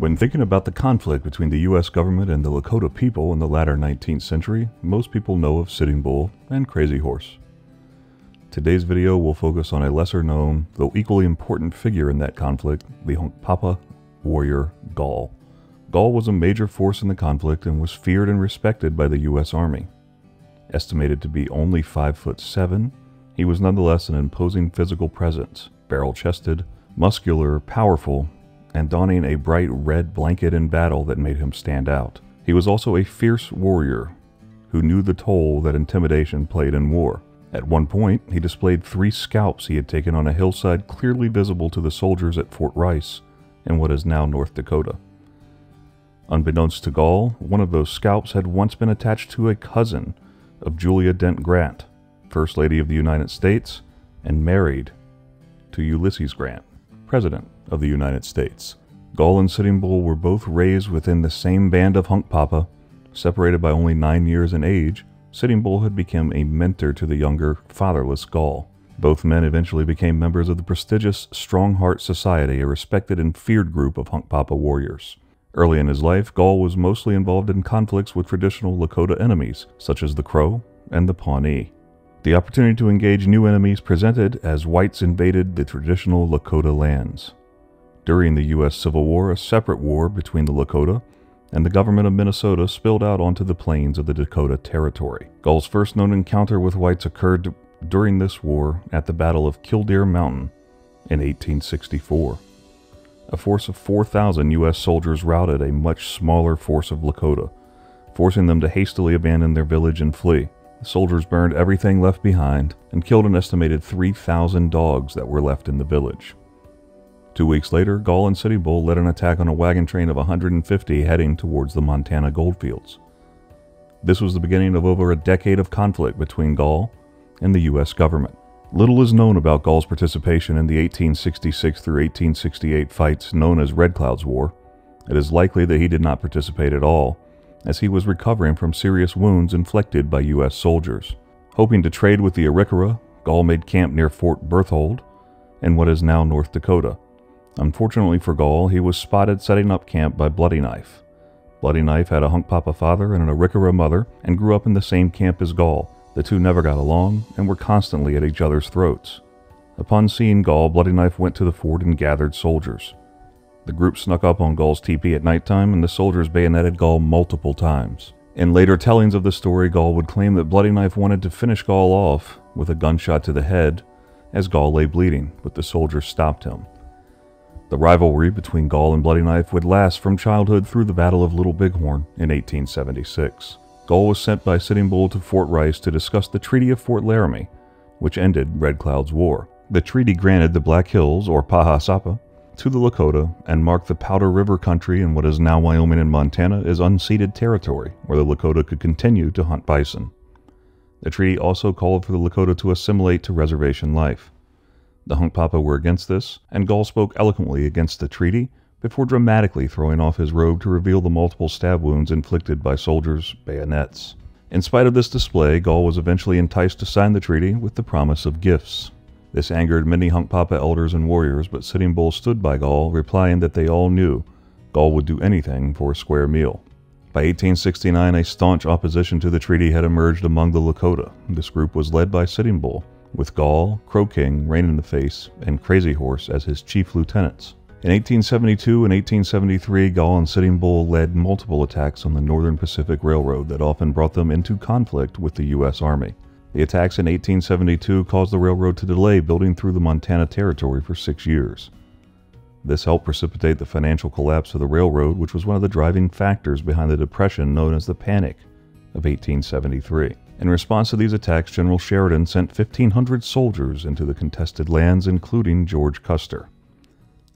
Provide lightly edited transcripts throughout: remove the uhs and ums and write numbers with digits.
When thinking about the conflict between the U.S. government and the Lakota people in the latter 19th century, most people know of Sitting Bull and Crazy Horse. Today's video will focus on a lesser-known, though equally important figure in that conflict, the Hunkpapa warrior Gall. Gall was a major force in the conflict and was feared and respected by the U.S. Army. Estimated to be only 5'7", he was nonetheless an imposing physical presence, barrel-chested, muscular, powerful, and donning a bright red blanket in battle that made him stand out. He was also a fierce warrior who knew the toll that intimidation played in war. At one point, he displayed 3 scalps he had taken on a hillside clearly visible to the soldiers at Fort Rice in what is now North Dakota. Unbeknownst to Gall, one of those scalps had once been attached to a cousin of Julia Dent Grant, First Lady of the United States, and married to Ulysses Grant, President of the United States. Gall and Sitting Bull were both raised within the same band of Hunkpapa. Separated by only 9 years in age, Sitting Bull had become a mentor to the younger, fatherless Gall. Both men eventually became members of the prestigious Strongheart Society, a respected and feared group of Hunkpapa warriors. Early in his life, Gall was mostly involved in conflicts with traditional Lakota enemies, such as the Crow and the Pawnee. The opportunity to engage new enemies presented as whites invaded the traditional Lakota lands. During the U.S. Civil War, a separate war between the Lakota and the government of Minnesota spilled out onto the plains of the Dakota Territory. Gall's first known encounter with whites occurred during this war at the Battle of Killdeer Mountain in 1864. A force of 4,000 U.S. soldiers routed a much smaller force of Lakota, forcing them to hastily abandon their village and flee. The soldiers burned everything left behind and killed an estimated 3,000 dogs that were left in the village. 2 weeks later, Gall and Sitting Bull led an attack on a wagon train of 150 heading towards the Montana Goldfields. This was the beginning of over a decade of conflict between Gall and the U.S. government. Little is known about Gall's participation in the 1866 through 1868 fights known as Red Cloud's War. It is likely that he did not participate at all, as he was recovering from serious wounds inflicted by U.S. soldiers. Hoping to trade with the Arikara, Gall made camp near Fort Berthold in what is now North Dakota. Unfortunately for Gall, he was spotted setting up camp by Bloody Knife. Bloody Knife had a Hunkpapa father and an Arikara mother and grew up in the same camp as Gall. The two never got along and were constantly at each other's throats. Upon seeing Gall, Bloody Knife went to the fort and gathered soldiers. The group snuck up on Gall's teepee at nighttime and the soldiers bayoneted Gall multiple times. In later tellings of the story, Gall would claim that Bloody Knife wanted to finish Gall off with a gunshot to the head as Gall lay bleeding, but the soldiers stopped him. The rivalry between Gall and Bloody Knife would last from childhood through the Battle of Little Bighorn in 1876. Gall was sent by Sitting Bull to Fort Rice to discuss the Treaty of Fort Laramie, which ended Red Cloud's War. The treaty granted the Black Hills, or Paha Sapa, to the Lakota and marked the Powder River country in what is now Wyoming and Montana as unceded territory, where the Lakota could continue to hunt bison. The treaty also called for the Lakota to assimilate to reservation life. The Hunkpapa were against this, and Gall spoke eloquently against the treaty before dramatically throwing off his robe to reveal the multiple stab wounds inflicted by soldiers' bayonets. In spite of this display, Gall was eventually enticed to sign the treaty with the promise of gifts. This angered many Hunkpapa elders and warriors, but Sitting Bull stood by Gall, replying that they all knew Gall would do anything for a square meal. By 1869, a staunch opposition to the treaty had emerged among the Lakota. This group was led by Sitting Bull, with Gall, Crow King, Rain in the Face, and Crazy Horse as his chief lieutenants. In 1872 and 1873, Gall and Sitting Bull led multiple attacks on the Northern Pacific Railroad that often brought them into conflict with the U.S. Army. The attacks in 1872 caused the railroad to delay building through the Montana Territory for 6 years. This helped precipitate the financial collapse of the railroad, which was one of the driving factors behind the depression known as the Panic of 1873. In response to these attacks, General Sheridan sent 1,500 soldiers into the contested lands, including George Custer.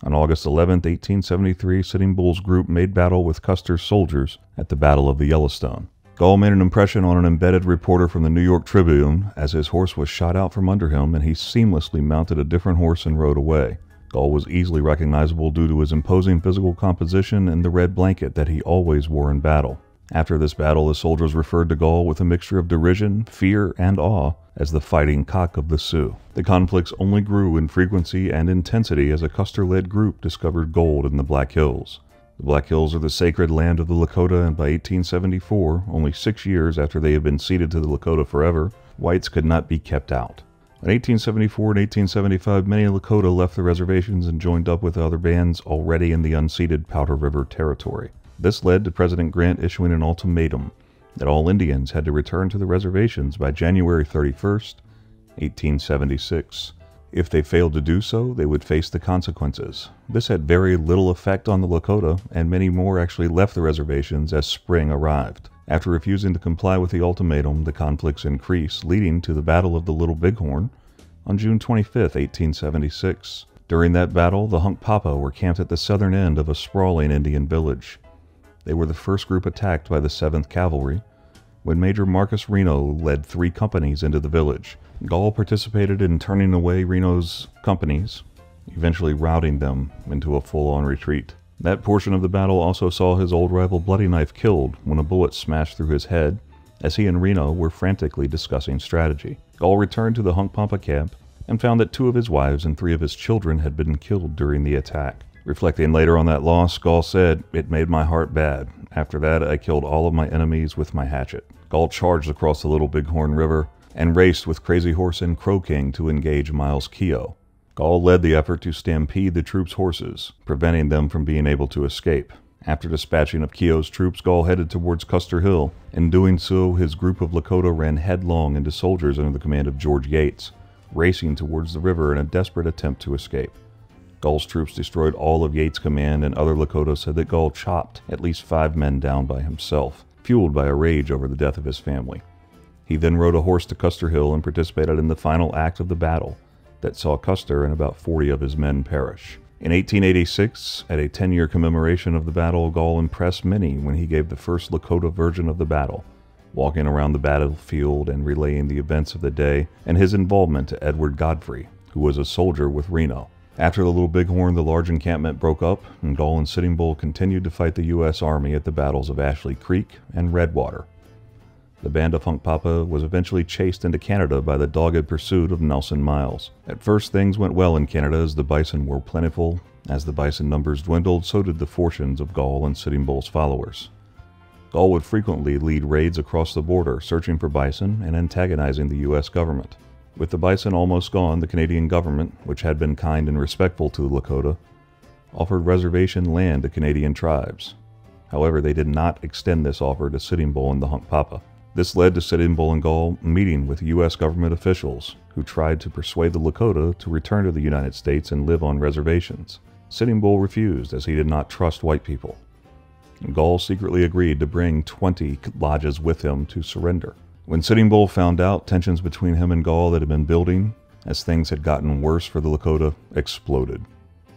On August 11, 1873, Sitting Bull's group made battle with Custer's soldiers at the Battle of the Yellowstone. Gall made an impression on an embedded reporter from the New York Tribune as his horse was shot out from under him and he seamlessly mounted a different horse and rode away. Gall was easily recognizable due to his imposing physical composition and the red blanket that he always wore in battle. After this battle, the soldiers referred to Gall with a mixture of derision, fear, and awe as the fighting cock of the Sioux. The conflicts only grew in frequency and intensity as a Custer-led group discovered gold in the Black Hills. The Black Hills are the sacred land of the Lakota, and by 1874, only 6 years after they had been ceded to the Lakota forever, whites could not be kept out. In 1874 and 1875, many Lakota left the reservations and joined up with other bands already in the unceded Powder River Territory. This led to President Grant issuing an ultimatum that all Indians had to return to the reservations by January 31st, 1876. If they failed to do so, they would face the consequences. This had very little effect on the Lakota, and many more actually left the reservations as spring arrived. After refusing to comply with the ultimatum, the conflicts increased, leading to the Battle of the Little Bighorn on June 25, 1876. During that battle, the Hunkpapa were camped at the southern end of a sprawling Indian village. They were the first group attacked by the 7th Cavalry, when Major Marcus Reno led 3 companies into the village. Gall participated in turning away Reno's companies, eventually routing them into a full-on retreat. That portion of the battle also saw his old rival Bloody Knife killed when a bullet smashed through his head, as he and Reno were frantically discussing strategy. Gall returned to the Hunkpapa camp and found that 2 of his wives and 3 of his children had been killed during the attack. Reflecting later on that loss, Gall said, "It made my heart bad. After that, I killed all of my enemies with my hatchet." Gall charged across the Little Bighorn River and raced with Crazy Horse and Crow King to engage Miles Keogh. Gall led the effort to stampede the troops' horses, preventing them from being able to escape. After dispatching of Keogh's troops, Gall headed towards Custer Hill. In doing so, his group of Lakota ran headlong into soldiers under the command of George Yates, racing towards the river in a desperate attempt to escape. Gall's troops destroyed all of Yates' command, and other Lakota said that Gall chopped at least 5 men down by himself, fueled by a rage over the death of his family. He then rode a horse to Custer Hill and participated in the final act of the battle that saw Custer and about 40 of his men perish. In 1886, at a 10-year commemoration of the battle, Gall impressed many when he gave the first Lakota version of the battle, walking around the battlefield and relaying the events of the day and his involvement to Edward Godfrey, who was a soldier with Reno. After the Little Bighorn, the large encampment broke up, and Gall and Sitting Bull continued to fight the U.S. Army at the battles of Ashley Creek and Redwater. The band of Hunkpapa was eventually chased into Canada by the dogged pursuit of Nelson Miles. At first, things went well in Canada as the bison were plentiful. As the bison numbers dwindled, so did the fortunes of Gall and Sitting Bull's followers. Gall would frequently lead raids across the border, searching for bison and antagonizing the U.S. government. With the bison almost gone, the Canadian government, which had been kind and respectful to the Lakota, offered reservation land to Canadian tribes. However, they did not extend this offer to Sitting Bull and the Hunkpapa. This led to Sitting Bull and Gall meeting with U.S. government officials who tried to persuade the Lakota to return to the United States and live on reservations. Sitting Bull refused as he did not trust white people. Gall secretly agreed to bring 20 lodges with him to surrender. When Sitting Bull found out, tensions between him and Gall that had been building, as things had gotten worse for the Lakota, exploded.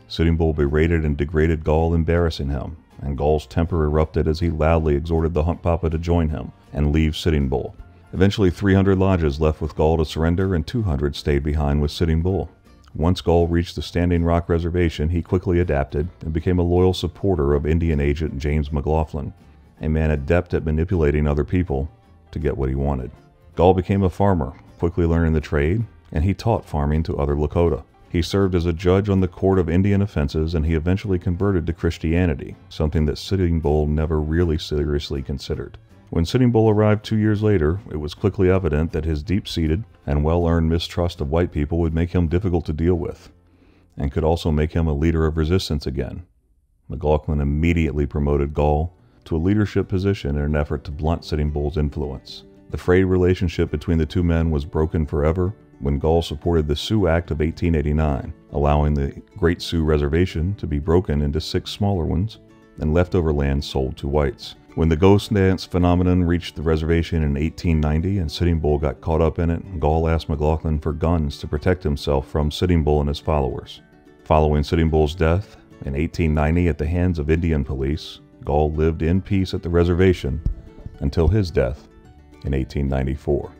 Sitting Bull berated and degraded Gall, embarrassing him, and Gall's temper erupted as he loudly exhorted the Hunkpapa to join him and leave Sitting Bull. Eventually, 300 lodges left with Gall to surrender, and 200 stayed behind with Sitting Bull. Once Gall reached the Standing Rock Reservation, he quickly adapted and became a loyal supporter of Indian agent James McLaughlin, a man adept at manipulating other people to get what he wanted. Gall became a farmer, quickly learning the trade, and he taught farming to other Lakota. He served as a judge on the Court of Indian Offenses, and he eventually converted to Christianity, something that Sitting Bull never really seriously considered. When Sitting Bull arrived 2 years later, it was quickly evident that his deep-seated and well-earned mistrust of white people would make him difficult to deal with, and could also make him a leader of resistance again. McLaughlin immediately promoted Gall to a leadership position in an effort to blunt Sitting Bull's influence. The frayed relationship between the 2 men was broken forever when Gall supported the Sioux Act of 1889, allowing the Great Sioux Reservation to be broken into 6 smaller ones and leftover land sold to whites. When the ghost dance phenomenon reached the reservation in 1890 and Sitting Bull got caught up in it, Gall asked McLaughlin for guns to protect himself from Sitting Bull and his followers. Following Sitting Bull's death in 1890 at the hands of Indian police, Gall lived in peace at the reservation until his death in 1894.